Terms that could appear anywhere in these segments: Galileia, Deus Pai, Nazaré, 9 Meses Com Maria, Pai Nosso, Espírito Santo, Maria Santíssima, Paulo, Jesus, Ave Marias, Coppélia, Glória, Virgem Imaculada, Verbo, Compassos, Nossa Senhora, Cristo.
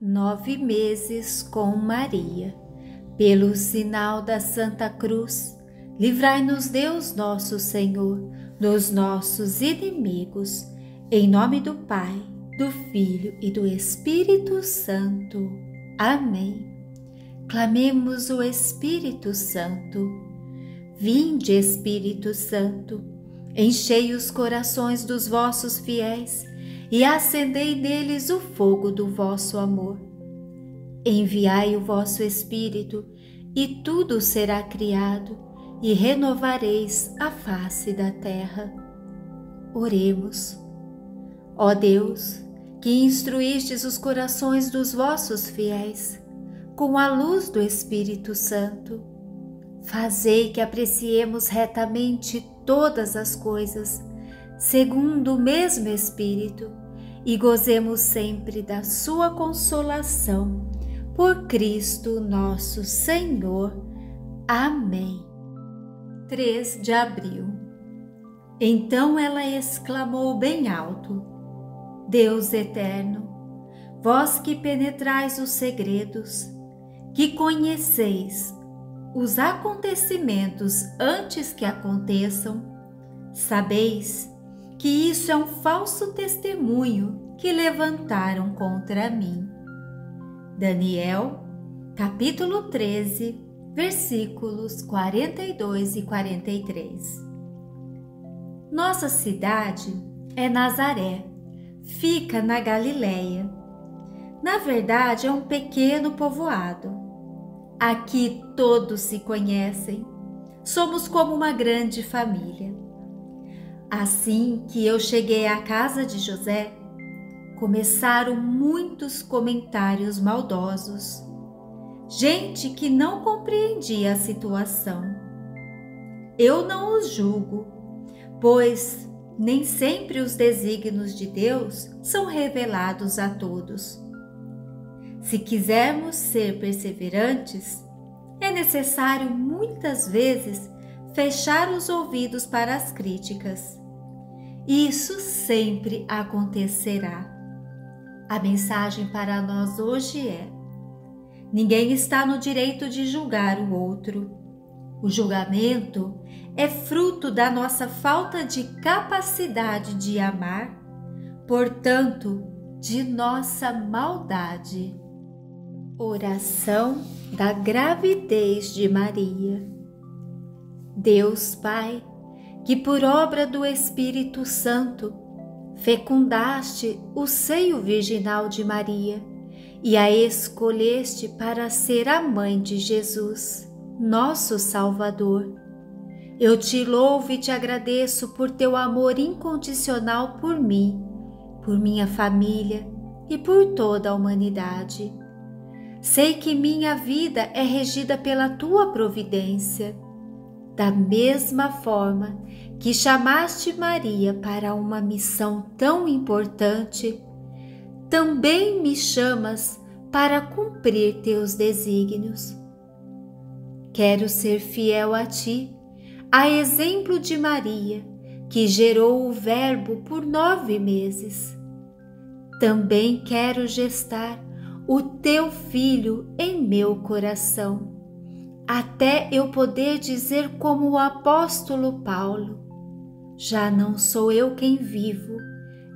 9 meses com Maria. Pelo sinal da Santa Cruz, livrai-nos Deus nosso Senhor dos nossos inimigos, em nome do Pai, do Filho e do Espírito Santo. Amém. Clamemos o Espírito Santo. Vinde, Espírito Santo, enchei os corações dos vossos fiéis e acendei neles o fogo do vosso amor. Enviai o vosso Espírito, e tudo será criado, e renovareis a face da terra. Oremos. Ó Deus, que instruístes os corações dos vossos fiéis com a luz do Espírito Santo, fazei que apreciemos retamente todas as coisas, segundo o mesmo Espírito, e gozemos sempre da sua consolação. Por Cristo nosso Senhor. Amém. 3 de abril. Então ela exclamou bem alto: Deus eterno, vós que penetrais os segredos, que conheceis os acontecimentos antes que aconteçam, sabeis que isso é um falso testemunho que levantaram contra mim. Daniel, capítulo 13, versículos 42 e 43. Nossa cidade é Nazaré, fica na Galileia. Na verdade, é um pequeno povoado. Aqui todos se conhecem, somos como uma grande família. Assim que eu cheguei à casa de José, começaram muitos comentários maldosos. Gente que não compreendia a situação. Eu não os julgo, pois nem sempre os desígnios de Deus são revelados a todos. Se quisermos ser perseverantes, é necessário muitas vezes fechar os ouvidos para as críticas. Isso sempre acontecerá. A mensagem para nós hoje é: ninguém está no direito de julgar o outro. O julgamento é fruto da nossa falta de capacidade de amar, portanto, de nossa maldade. Oração da gravidez de Maria. Deus Pai, que por obra do Espírito Santo fecundaste o seio virginal de Maria e a escolheste para ser a mãe de Jesus, nosso Salvador. Eu te louvo e te agradeço por teu amor incondicional por mim, por minha família e por toda a humanidade. Sei que minha vida é regida pela tua providência. Da mesma forma que chamaste Maria para uma missão tão importante, também me chamas para cumprir teus desígnios. Quero ser fiel a ti, a exemplo de Maria, que gerou o Verbo por 9 meses. Também quero gestar o teu filho em meu coração, até eu poder dizer como o apóstolo Paulo: já não sou eu quem vivo,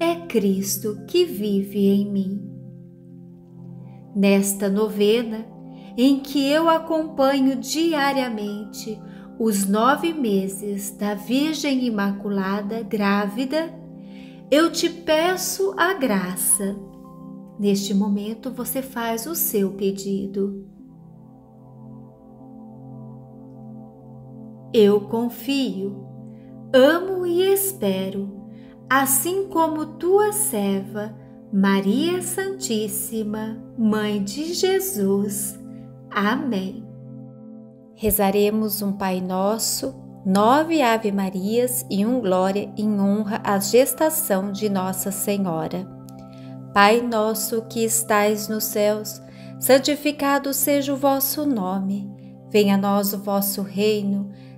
é Cristo que vive em mim. Nesta novena, em que eu acompanho diariamente os 9 meses da Virgem Imaculada grávida, eu te peço a graça. Neste momento você faz o seu pedido. Eu confio, amo e espero, assim como tua serva, Maria Santíssima, Mãe de Jesus. Amém. Rezaremos um Pai Nosso, 9 Ave Marias e um Glória em honra à gestação de Nossa Senhora. Pai nosso que estais nos céus, santificado seja o vosso nome. Venha a nós o vosso reino.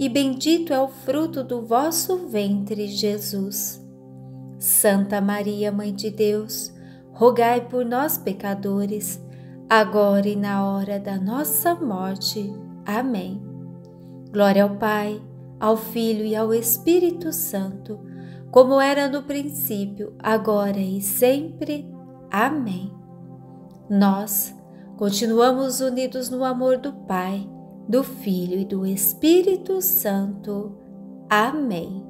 e bendito é o fruto do vosso ventre, Jesus. Santa Maria, Mãe de Deus, rogai por nós, pecadores, agora e na hora da nossa morte. Amém. Glória ao Pai, ao Filho e ao Espírito Santo, como era no princípio, agora e sempre. Amém. Nós continuamos unidos no amor do Pai, do Filho e do Espírito Santo. Amém.